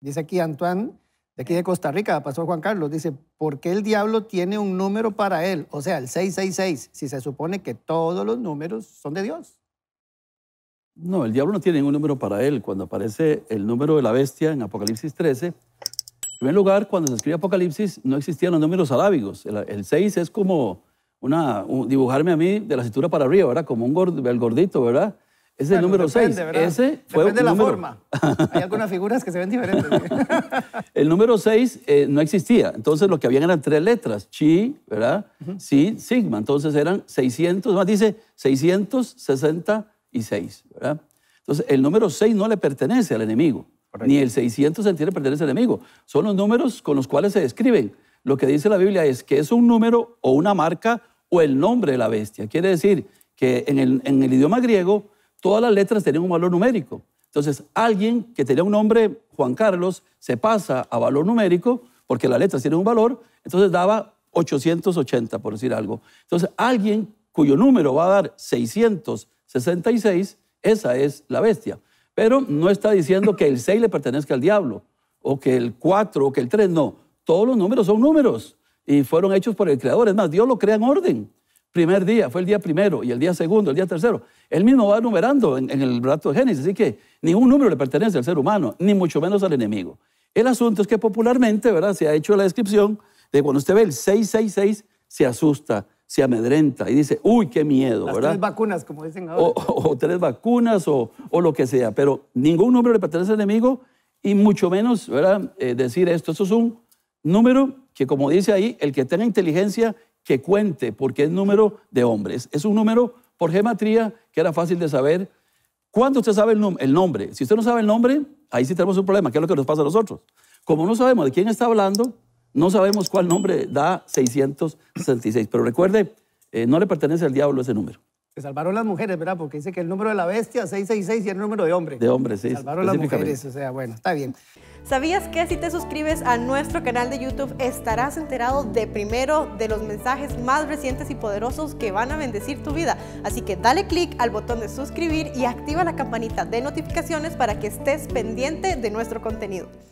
Dice aquí Antoine, de aquí de Costa Rica, Pastor Juan Carlos, dice, ¿por qué el diablo tiene un número para él? O sea, el 666, si se supone que todos los números son de Dios. No, el diablo no tiene ningún número para él. Cuando aparece el número de la bestia en Apocalipsis 13, en primer lugar, cuando se escribe Apocalipsis, no existían los números arábigos. El 6 es como dibujarme a mí de la cintura para arriba, ¿verdad? Como el gordito, ¿verdad? Ese es el número 6. Ese fue depende de la forma. Hay algunas figuras que se ven diferentes. El número 6 no existía. Entonces, lo que habían eran tres letras. Chi, ¿verdad? Sí, sigma. Entonces, eran 600. Más dice 666, ¿verdad? Entonces, el número 6 no le pertenece al enemigo. Correcto. Ni el 600 le pertenece al enemigo. Son los números con los cuales se describen. Lo que dice la Biblia es que es un número o una marca o el nombre de la bestia. Quiere decir que en el idioma griego, todas las letras tenían un valor numérico. Entonces, alguien que tenía un nombre, Juan Carlos, se pasa a valor numérico porque las letras tienen un valor, entonces daba 880, por decir algo. Entonces, alguien cuyo número va a dar 666, esa es la bestia. Pero no está diciendo que el 6 le pertenezca al diablo, o que el 4, o que el 3, no. Todos los números son números y fueron hechos por el Creador. Es más, Dios lo crea en orden. Primer día, fue el día primero, y el día segundo, el día tercero. Él mismo va numerando en el relato de Génesis, así que ningún número le pertenece al ser humano, ni mucho menos al enemigo. El asunto es que popularmente, ¿verdad?, se ha hecho la descripción de cuando usted ve el 666, se asusta, se amedrenta y dice, uy, qué miedo, ¿verdad? Las tres vacunas, como dicen ahora. O tres vacunas, o lo que sea, pero ningún número le pertenece al enemigo, y mucho menos, ¿verdad?, decir esto. Esto es un número que, como dice ahí, el que tenga inteligencia, que cuente, porque es número de hombres. Es un número por gematría que era fácil de saber. ¿Cuándo usted sabe el nombre? Si usted no sabe el nombre, ahí sí tenemos un problema, que es lo que nos pasa a nosotros. Como no sabemos de quién está hablando, no sabemos cuál nombre da 666. Pero recuerde, no le pertenece al diablo ese número. Se salvaron las mujeres, ¿verdad? Porque dice que el número de la bestia, 666, y el número de hombre. De hombre, sí. Se salvaron las mujeres, o sea, bueno, está bien. ¿Sabías que si te suscribes a nuestro canal de YouTube estarás enterado de primero de los mensajes más recientes y poderosos que van a bendecir tu vida? Así que dale click al botón de suscribir y activa la campanita de notificaciones para que estés pendiente de nuestro contenido.